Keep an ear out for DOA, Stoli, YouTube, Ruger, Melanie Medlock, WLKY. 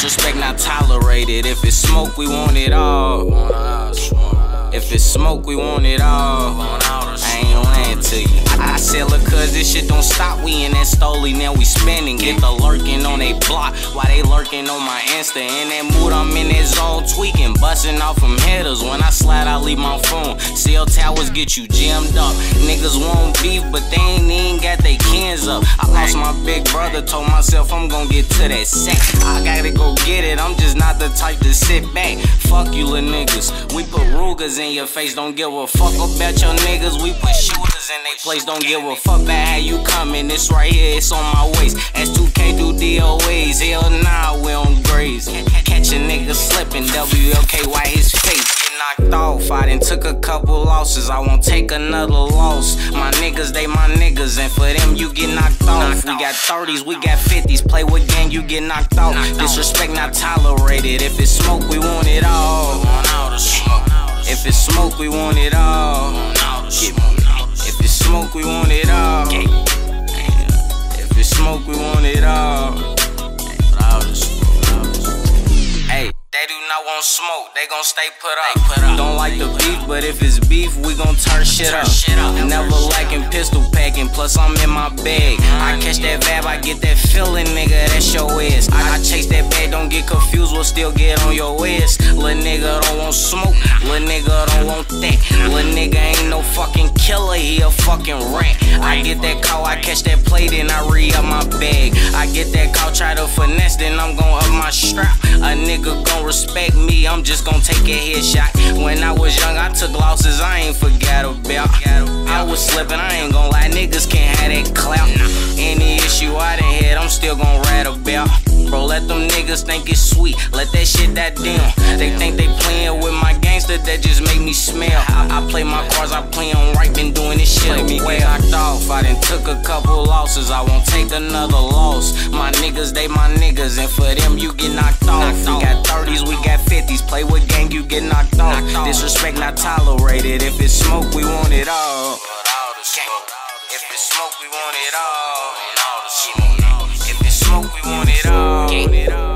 disrespect not tolerated. If it's smoke, we want it all. If it's smoke, we want it all. I ain't gonna add to you. I sell it cause this shit don't stop. We in that stoli, now we spinning. Get the lurking on they block while they lurking on my Insta. In that mood, I'm in that zone tweaking, busting off from headers. When I slide, I leave my phone. Cell towers get you jammed up. Niggas want beef, but they ain't got they cans up. I lost my big brother, told myself I'm gonna get to that sack. I gotta go get it, I'm just not the type to sit back. Fuck you little niggas, we put Rugers in your face. Don't give a fuck about your niggas, we put shooters in they place. Don't give a fuck about how you coming. This right here, it's on my waist. That's 2K through DOAs. Hell nah, we on graze. Catch a nigga slipping, WLKY his face. Get knocked off, I done took a couple losses. I won't take another loss. My niggas, they my niggas, and for them you get knocked off. We got 30s, we got 50s. Play with gang, you get knocked off. Disrespect not tolerated. If it's smoke, we want it all. If it's smoke, we want it all. If it's smoke, we want it all. If it's smoke, we want it all. Hey, they do not want smoke, they gon' stay put up. Don't like the beef, but if it's beef, we gon' turn shit up. Never lacking pistol packing, plus I'm in my bag. I catch that vibe, I get that feeling, nigga, that's your ass. I chase that bag, don't get confused, we'll still get on your ass. Lil' nigga don't want smoke, lil' nigga don't want that. Lil' nigga ain't no fucking killer, he a fucking rat. I get that call, I catch that play, then I re-up my bag. I get that call, try to finesse, then I'm gon' up my strap. A nigga gon' respect me, I'm just gon' take a headshot. When I was young, I took losses, I ain't forgot about. I was slipping, I ain't gon' lie, niggas can't have that clout. Any issue I done had, I'm still gon' rat about. Bro, let them niggas think it's sweet, let that shit that damn. They think they playing with my gangster, that just make me smell. I play my cards, I play them right, been doing this shit. Play me way knocked off, I done took a couple losses, I won't take another loss. My niggas, they my niggas, and for them you get knocked off. We got 30s, we got 50s, play with gang, you get knocked off. Disrespect not tolerated, if it's smoke, we want it all. If it's smoke, we want it all. If it's smoke, we want it all.